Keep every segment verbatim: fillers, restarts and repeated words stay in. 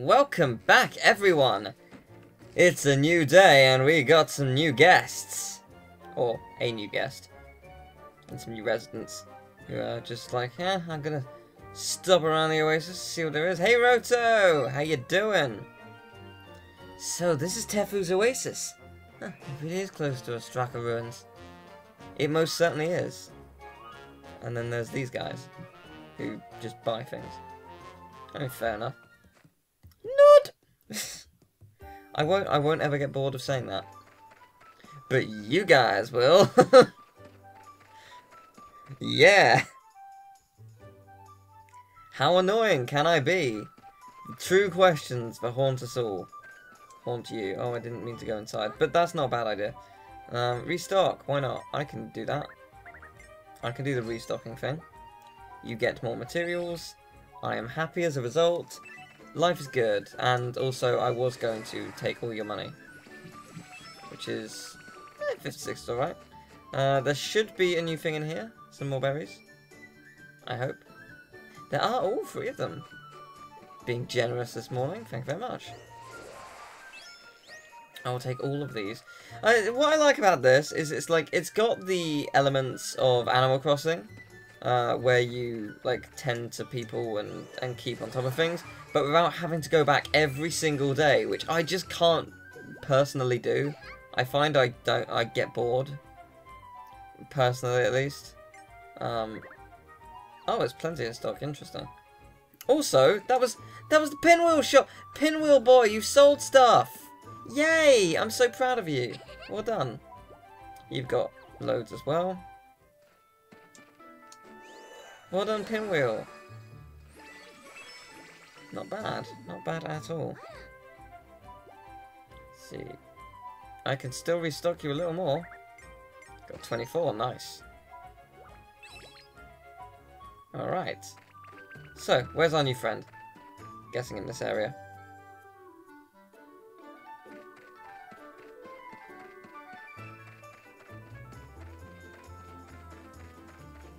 Welcome back, everyone! It's a new day, and we got some new guests. Or, a new guest. And some new residents who are just like, yeah, I'm gonna stop around the oasis, see what there is. Hey, Roto! How you doing? So, this is Tefu's oasis. Huh, if it is close to a Straka ruins. It most certainly is. And then there's these guys, who just buy things. I mean, fair enough. Not. I won't. I won't ever get bored of saying that. But you guys will. Yeah. How annoying can I be? True questions that haunt us all. Haunt you. Oh, I didn't mean to go inside, but that's not a bad idea. Um, restock. Why not? I can do that. I can do the restocking thing. You get more materials. I am happy as a result. Life is good, and also I was going to take all your money, which is eh, fifty-six, alright. Uh, there should be a new thing in here, some more berries, I hope. There are all three of them. Being generous this morning, thank you very much. I will take all of these. I, what I like about this is it's like, it's got the elements of Animal Crossing. Uh, where you, like, tend to people and, and keep on top of things, but without having to go back every single day, which I just can't personally do. I find I don't, I get bored. Personally, at least. Um, oh, it's plenty in stock, interesting. Also, that was, that was the pinwheel shop! Pinwheel boy, you sold stuff! Yay! I'm so proud of you. Well done. You've got loads as well. Well done, Pinwheel. Not bad. Not bad at all. Let's see. I can still restock you a little more. Got twenty-four. Nice. Alright. So, where's our new friend? I'm guessing in this area.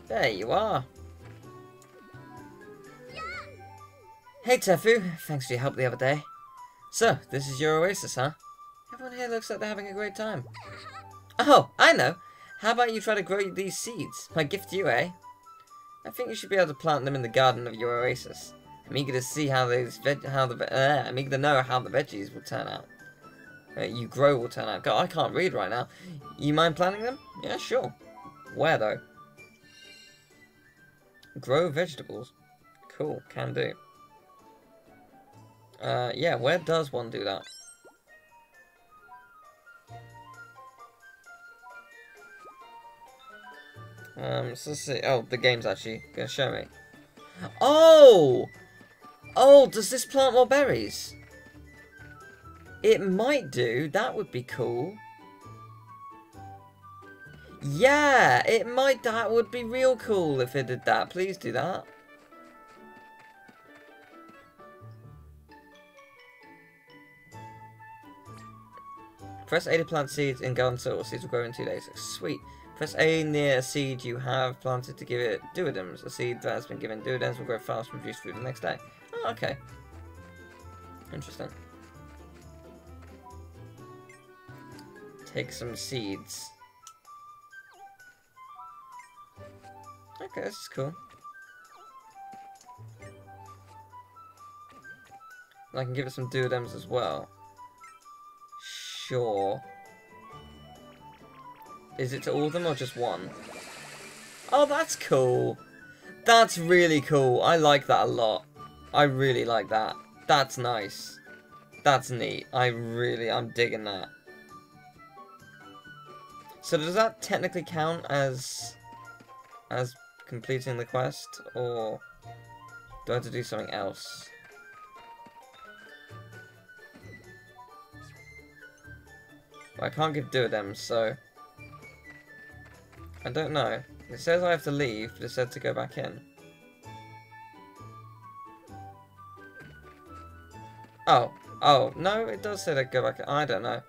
There you are. Hey Tefu, thanks for your help the other day. So, this is your oasis, huh? Everyone here looks like they're having a great time. Oh, I know! How about you try to grow these seeds? My gift to you, eh? I think you should be able to plant them in the garden of your oasis. I'm eager to see how these veg- how the ve uh, I'm eager to know how the veggies will turn out. Uh, you grow will turn out. God, I can't read right now. You mind planting them? Yeah, sure. Where, though? Grow vegetables. Cool, can do. Uh, yeah, where does one do that? Um, so let's see. Oh, the game's actually gonna show me. Oh! Oh, does this plant more berries? It might do. That would be cool. Yeah, it might. That would be real cool if it did that. Please do that. Press A to plant seeds in garden soil. Seeds will grow in two days. Sweet. Press A near a seed you have planted to give it dividends. A seed that has been given dividends will grow fast and produce food the next day. Oh, okay. Interesting. Take some seeds. Okay, this is cool. And I can give it some dividends as well. Sure. Is it to all of them or just one? Oh, that's cool. That's really cool. I like that a lot. I really like that. That's nice. That's neat. I really, I'm digging that. So does that technically count as, as completing the quest, or do I have to do something else? I can't give dividends, so I don't know. It says I have to leave, but it said to go back in. Oh. Oh. No, it does say to go back in. I don't know.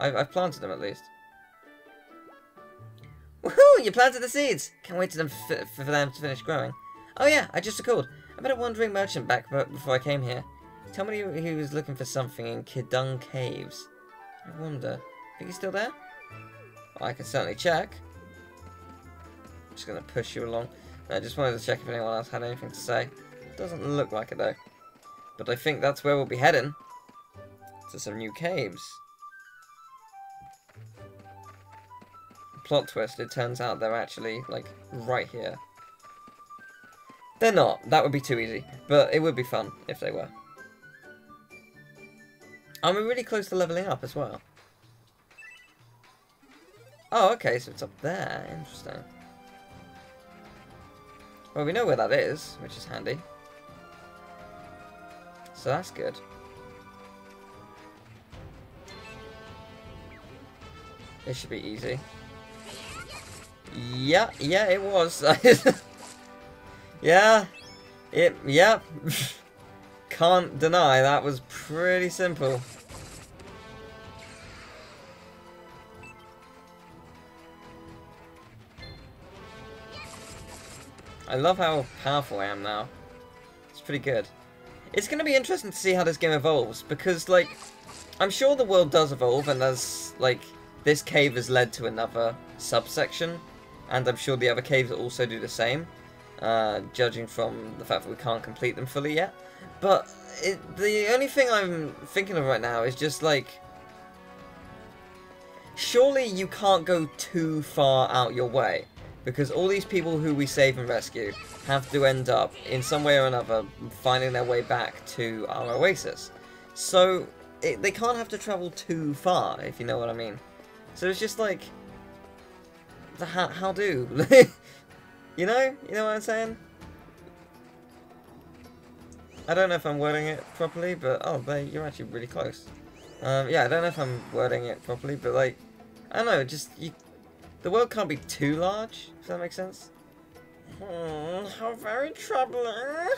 I've, I've planted them, at least. Woohoo! You planted the seeds! Can't wait to them f for them to finish growing. Oh yeah, I just recalled. I met a wandering merchant back before I came here. Tell me he was looking for something in Kidung Caves. I wonder. Think he's still there? Well, I can certainly check. I'm just going to push you along. I just wanted to check if anyone else had anything to say. Doesn't look like it though. But I think that's where we'll be heading. To some new caves. Plot twist, it turns out they're actually, like, right here. They're not. That would be too easy. But it would be fun if they were. And we're really close to leveling up as well. Oh, okay, so it's up there. Interesting. Well, we know where that is, which is handy. So that's good. This should be easy. Yeah, yeah, it was. yeah, it, yeah. Can't deny that was pretty simple. I love how powerful I am now. It's pretty good. It's going to be interesting to see how this game evolves, because, like, I'm sure the world does evolve, and as, like, this cave has led to another subsection, and I'm sure the other caves also do the same, uh, judging from the fact that we can't complete them fully yet. But it, the only thing I'm thinking of right now is just, like, surely you can't go too far out your way. Because all these people who we save and rescue have to end up, in some way or another, finding their way back to our oasis. So, it, they can't have to travel too far, if you know what I mean. So it's just like, the how, how do? you know? You know what I'm saying? I don't know if I'm wording it properly, but, oh, they, you're actually really close. Um, yeah, I don't know if I'm wording it properly, but, like, I don't know, just, you... The world can't be too large, if that makes sense. Hmm, how very troubling.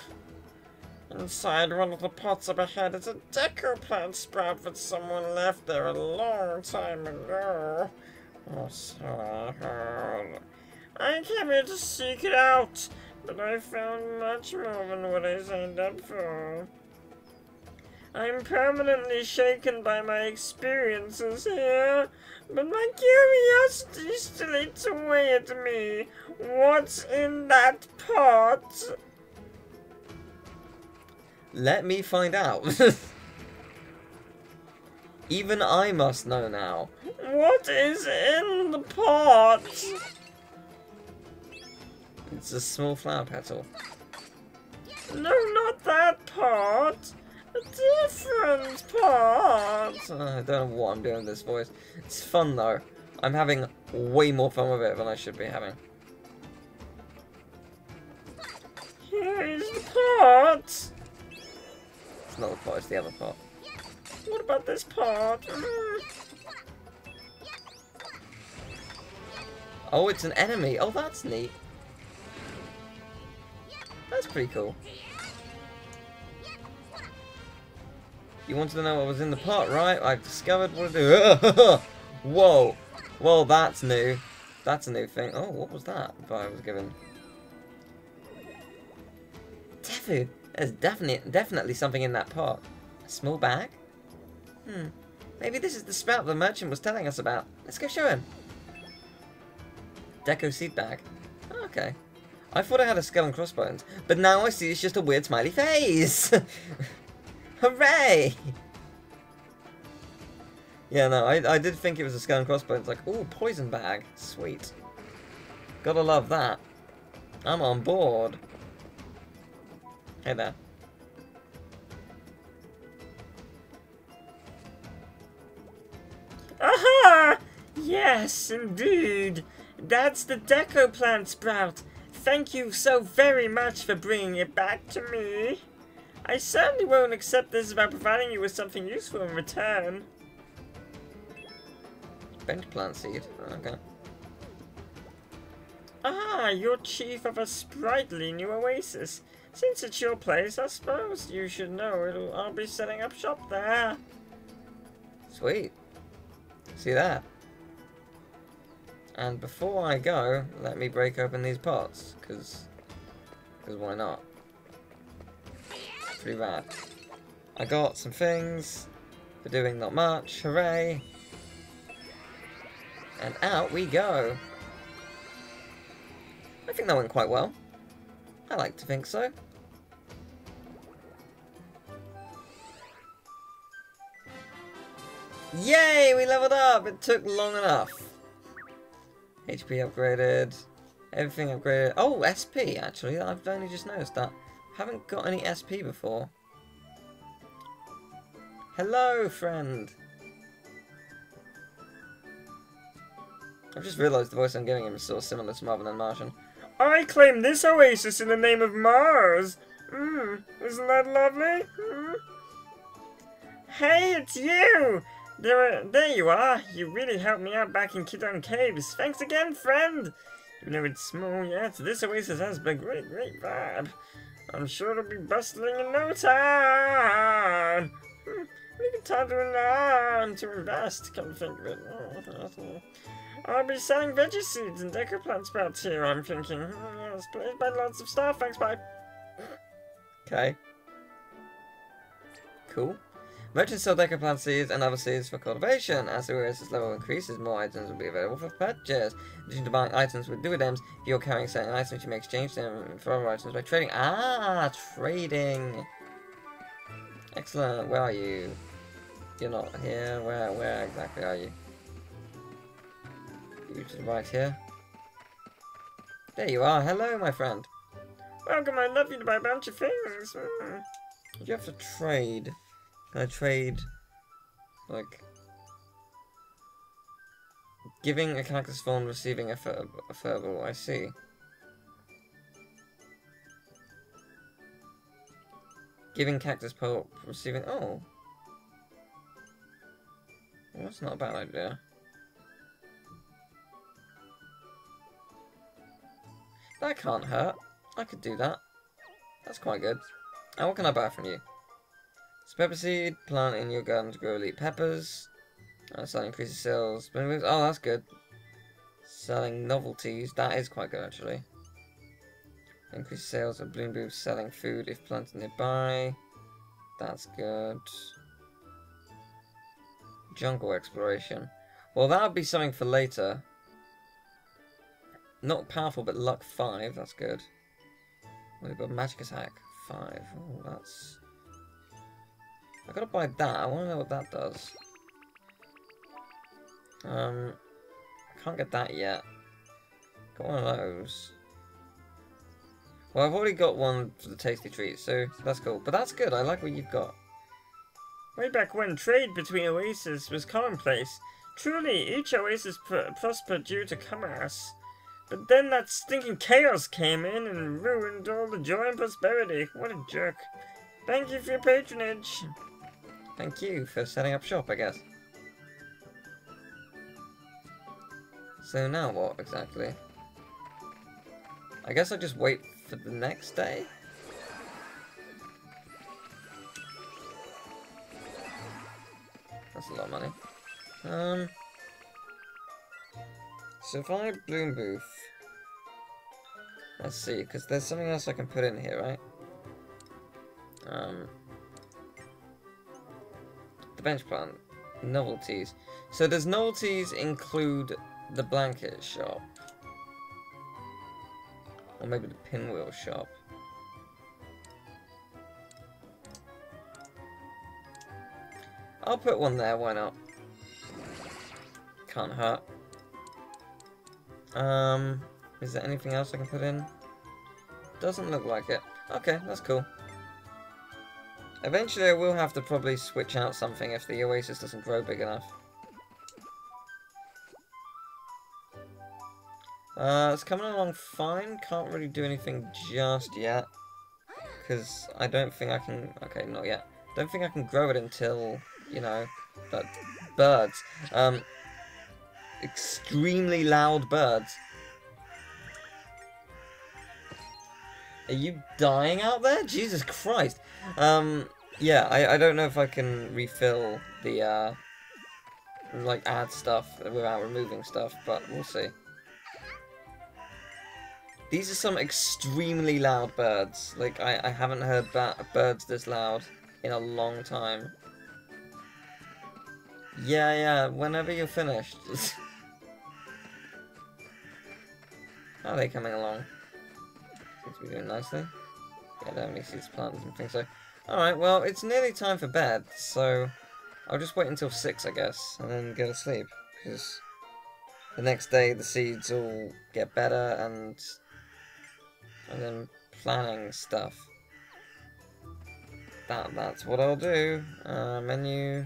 Inside one of the pots up ahead is a deco plant sprout that someone left there a long time ago. Oh, so hard. I came here to seek it out, but I found much more than what I signed up for. I'm permanently shaken by my experiences here, but my curiosity still eats away at me. What's in that pot? Let me find out. Even I must know now. What is in the pot? It's a small flower petal. No, not that pot. A different part! Uh, I don't know what I'm doing with this voice. It's fun though. I'm having way more fun with it than I should be having. Here is the part! It's not the part, it's the other part. What about this part? Mm. Oh, it's an enemy! Oh, that's neat. That's pretty cool. You wanted to know what was in the pot, right? I've discovered what to do. Whoa. Well, that's new. That's a new thing. Oh, what was that? But I was given. Tefu. There's definitely, definitely something in that pot. A small bag? Hmm. Maybe this is the sprout the merchant was telling us about. Let's go show him. Deco seed bag. Oh, okay. I thought I had a skull and crossbones, but now I see it's just a weird smiley face. Hooray! Yeah, no, I, I did think it was a skull and crossbones. Like, ooh, poison bag. Sweet. Gotta love that. I'm on board. Hey there. Aha! Yes, indeed. That's the deco plant sprout. Thank you so very much for bringing it back to me. I certainly won't accept this without providing you with something useful in return. Bent plant seed? Okay. Ah, you're chief of a sprightly new oasis. Since it's your place, I suppose you should know it'll, I'll be setting up shop there. Sweet. See that? And before I go, let me break open these pots, because... because why not? Pretty bad. I got some things for doing not much. Hooray! And out we go. I think that went quite well. I like to think so. Yay! We leveled up! It took long enough. H P upgraded. Everything upgraded. Oh, S P actually. I've only just noticed that. Haven't got any S P before. Hello, friend. I've just realised the voice I'm giving him is sort of similar to Marvin and Martian. I claim this oasis in the name of Mars. Mmm, isn't that lovely? Mm. Hey, it's you! There, there you are. You really helped me out back in Kidung Caves. Thanks again, friend. Even though it's small yet, this oasis has been great, great vibe. I'm sure it'll be bustling in no time. Maybe time to learn to invest. Come think of it. I'll be selling veggie seeds and deco plant sprouts here. I'm thinking. Yes, please buy lots of stuff. Thanks, bye. Okay. Cool. Merchants sell deco plant seeds and other seeds for cultivation. As the oasis level increases, more items will be available for purchase. In addition to buying items with dividends, if you're carrying certain items, you may exchange them for other items by trading. Ah, trading. Excellent. Where are you? You're not here. Where? Where exactly are you? You to the right here. There you are. Hello, my friend. Welcome. I love you to buy a bunch of things. You have to trade. Can I trade, like, giving a cactus thorn, receiving a furball? I see. Giving cactus pulp, receiving, oh. Well, that's not a bad idea. That can't hurt. I could do that. That's quite good. And what can I buy from you? It's pepper seed, plant in your garden to grow elite peppers. Uh, selling increases sales. Oh, that's good. Selling novelties. That is quite good, actually. Increase sales of bloom booths selling food if planted nearby. That's good. Jungle exploration. Well, that would be something for later. Not powerful, but luck five. That's good. We've got magic attack five. Oh, that's... I gotta buy that. I wanna know what that does. Um, I can't get that yet. Got one of those. Well, I've already got one for the tasty treats, so that's cool. But that's good. I like what you've got. Way back when, trade between oases was commonplace. Truly, each oasis pr prospered due to commerce. But then that stinking chaos came in and ruined all the joy and prosperity. What a jerk. Thank you for your patronage. Thank you for setting up shop, I guess. So now what, exactly? I guess I'll just wait for the next day? That's a lot of money. Um... Survive Bloom Booth. Let's see, because there's something else I can put in here, right? Um... The bench plant. Novelties. So does novelties include the blanket shop? Or maybe the pinwheel shop. I'll put one there, why not? Can't hurt. Um, is there anything else I can put in? Doesn't look like it. Okay, that's cool. Eventually I will have to probably switch out something if the oasis doesn't grow big enough. Uh, it's coming along fine. Can't really do anything just yet. Because I don't think I can... Okay, not yet. Don't think I can grow it until, you know... But birds. Um, extremely loud birds. Are you dying out there? Jesus Christ. Um, yeah, I, I don't know if I can refill the, uh... Like, add stuff without removing stuff, but we'll see. These are some extremely loud birds. Like, I, I haven't heard ba- birds this loud in a long time. Yeah, yeah, whenever you're finished. How are they coming along? Seems to be doing nicely. Yeah, that makes these plants and things so. Alright, well, it's nearly time for bed, so I'll just wait until six, I guess, and then go to sleep, because the next day the seeds all get better, and, and then planning stuff. That, that's what I'll do. Uh, menu.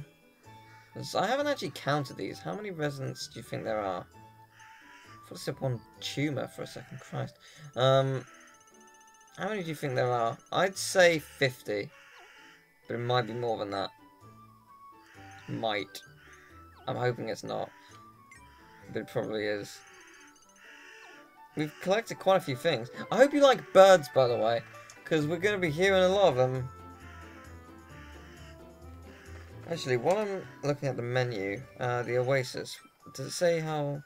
I haven't actually counted these. How many residents do you think there are? I thought it one tumour for a second, Christ. Um, how many do you think there are? I'd say fifty, but it might be more than that. Might. I'm hoping it's not, but it probably is. We've collected quite a few things. I hope you like birds, by the way, because we're going to be hearing a lot of them. Actually, while I'm looking at the menu, uh, the Oasis, does it say how...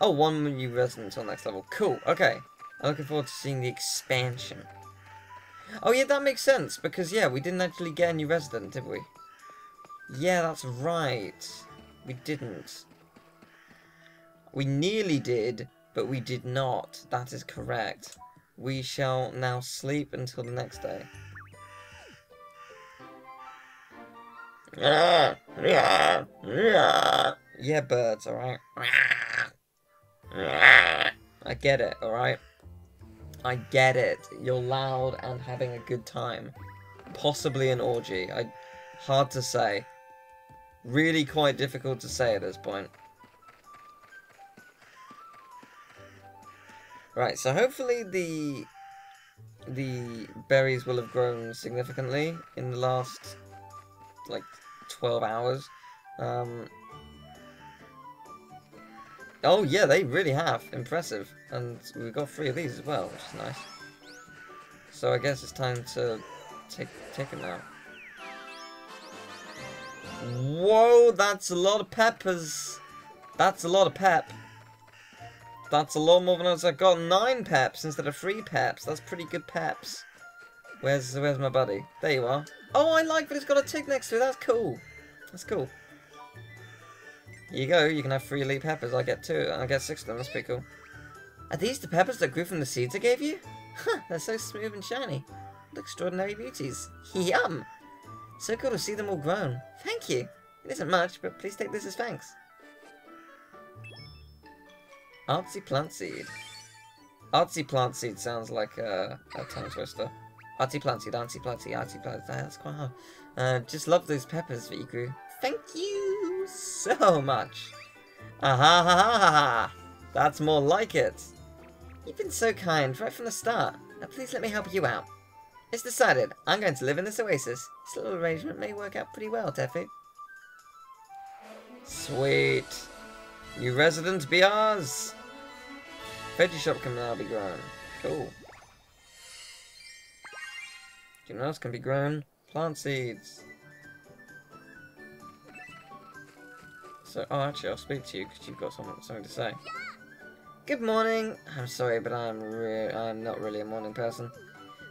Oh, one new resident on next level. Cool, okay. I'm looking forward to seeing the expansion. Oh yeah, that makes sense, because yeah, we didn't actually get a new resident, did we? Yeah, that's right. We didn't. We nearly did, but we did not. That is correct. We shall now sleep until the next day. Yeah, birds, alright? I get it, alright? I get it. You're loud and having a good time. Possibly an orgy. I, hard to say. Really quite difficult to say at this point. Right, so hopefully the, the berries will have grown significantly in the last, like, twelve hours. Um, oh yeah, they really have. Impressive. And we've got three of these as well, which is nice. So I guess it's time to take, take it now. Whoa, that's a lot of peppers. That's a lot of pep. That's a lot more than I was. I've got nine peps instead of three peps. That's pretty good peps. Where's, where's my buddy? There you are. Oh, I like that it's got a tick next to it. That's cool. That's cool. Here you go. You can have three elite peppers. I get two. I get six of them. That's pretty cool. Are these the peppers that grew from the seeds I gave you? Huh, they're so smooth and shiny. What extraordinary beauties. Yum! So cool to see them all grown. Thank you. It isn't much, but please take this as thanks. Artsy plant seed. Artsy plant seed sounds like a, a tongue twister. Artsy plant seed, artsy plant seed, artsy plant seed. That's quite hard. Uh, just love those peppers that you grew. Thank you so much. Ah ha ha ha ha! That's more like it. You've been so kind right from the start. Now please let me help you out. It's decided. I'm going to live in this oasis. This little arrangement may work out pretty well, Tefu. Sweet. New resident be ours. Veggie shop can now be grown. Cool. You know what else can be grown? Plant seeds. So, oh, actually, I'll speak to you because you've got something, something to say. Good morning. I'm sorry, but I'm re I'm not really a morning person.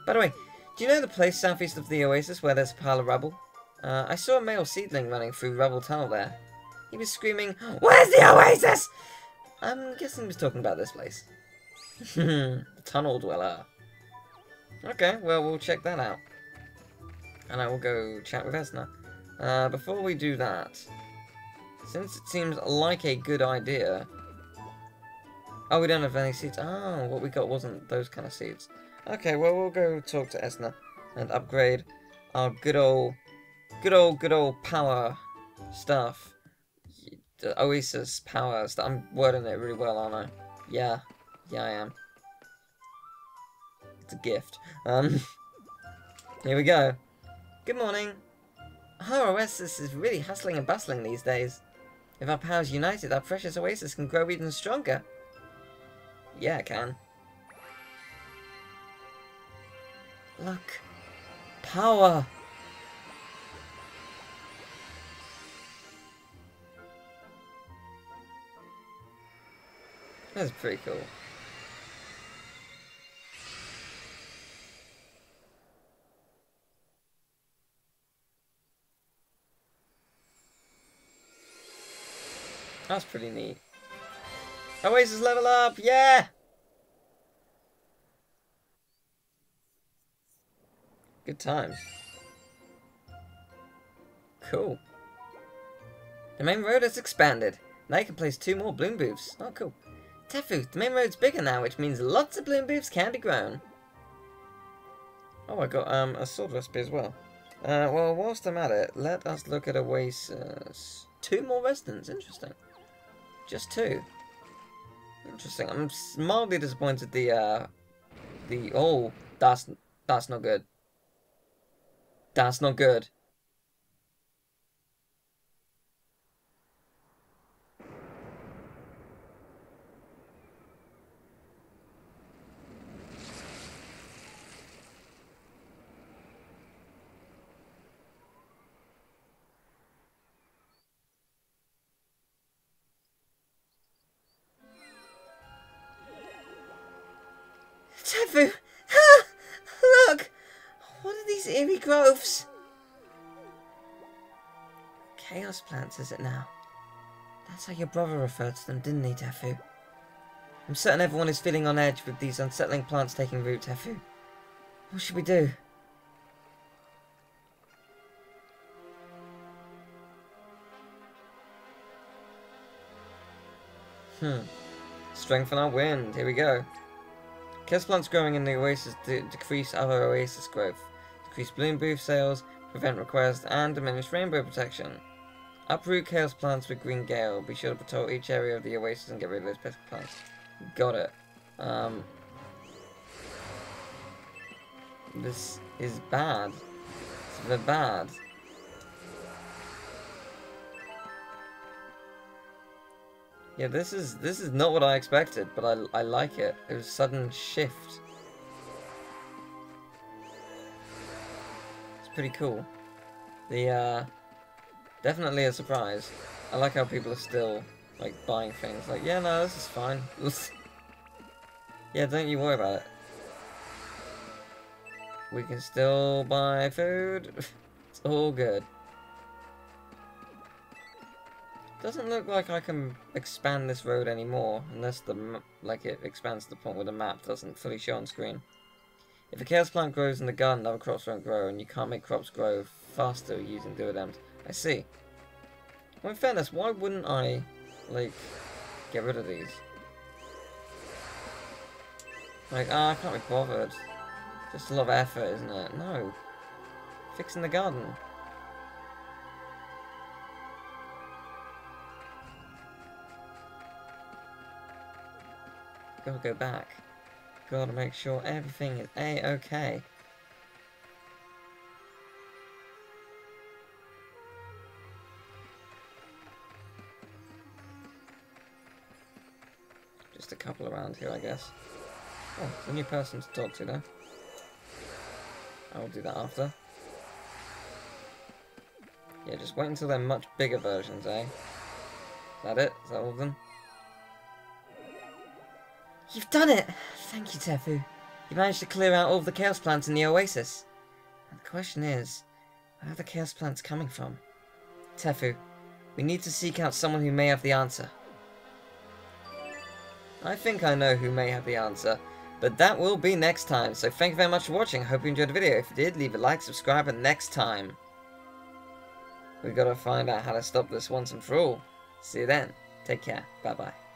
By the way, do you know the place southeast of the oasis where there's a pile of rubble? Uh, I saw a male seedling running through rubble tunnel there. He was screaming, "Where's the oasis?" I'm guessing he was talking about this place. The tunnel dweller. Okay, well, we'll check that out. And I will go chat with Esna. Uh, before we do that, since it seems like a good idea... Oh, we don't have any seeds. Oh, what we got wasn't those kind of seeds. Okay, well, we'll go talk to Esna and upgrade our good old, good old, good old power stuff. The Oasis power stuff. I'm wording it really well, aren't I? Yeah. Yeah, I am. It's a gift. Um, here we go. Good morning. Our oasis is really hustling and bustling these days. If our powers united, our precious oasis can grow even stronger. Yeah, it can. Look. Power. That's pretty cool. That's pretty neat. Oasis level up, yeah! Good time. Cool. The main road has expanded. Now you can place two more bloom booths. Oh, cool. Tefu, the main road's bigger now, which means lots of bloom booths can be grown. Oh, I got um, a sword recipe as well. Uh, well, whilst I'm at it, let us look at Oasis. Two more residents, interesting. Just two. Interesting. I'm mildly disappointed the, uh, the, oh, that's, that's not good. That's not good. Tefu! Ah, look! What are these eerie groves? Chaos plants, is it now? That's how your brother referred to them, didn't he, Tefu? I'm certain everyone is feeling on edge with these unsettling plants taking root, Tefu. What should we do? Hmm. Strengthen our wind. Here we go. Chaos plants growing in the oasis de decrease other oasis growth, decrease bloom booth sales, prevent requests, and diminish rainbow protection. Uproot chaos plants with green gale. Be sure to patrol each area of the oasis and get rid of those pesky plants. Got it. Um, this is bad. It's the bad. Yeah, this is this is not what I expected, but I I like it. It was a sudden shift. It's pretty cool. The uh definitely a surprise. I like how people are still like buying things. Like, yeah, no, this is fine. Yeah, don't you worry about it. We can still buy food. It's all good. Doesn't look like I can expand this road anymore, unless the m like it expands to the point where the map doesn't fully show on screen. If a chaos plant grows in the garden, other crops won't grow, and you can't make crops grow faster using duodems. I see. Well, in fairness, why wouldn't I, like, get rid of these? Like, ah, I can't be bothered. Just a lot of effort, isn't it? No. Fixing the garden. Gotta go back. Gotta make sure everything is A-okay. Just a couple around here, I guess. Oh, there's a new person to talk to now. I'll do that after. Yeah, just wait until they're much bigger versions, eh? Is that it? Is that all of them? You've done it! Thank you, Tefu. You managed to clear out all of the chaos plants in the oasis. And the question is, where are the chaos plants coming from? Tefu, we need to seek out someone who may have the answer. I think I know who may have the answer, but that will be next time. So thank you very much for watching. I hope you enjoyed the video. If you did, leave a like, subscribe, and next time. We've got to find out how to stop this once and for all. See you then. Take care. Bye-bye.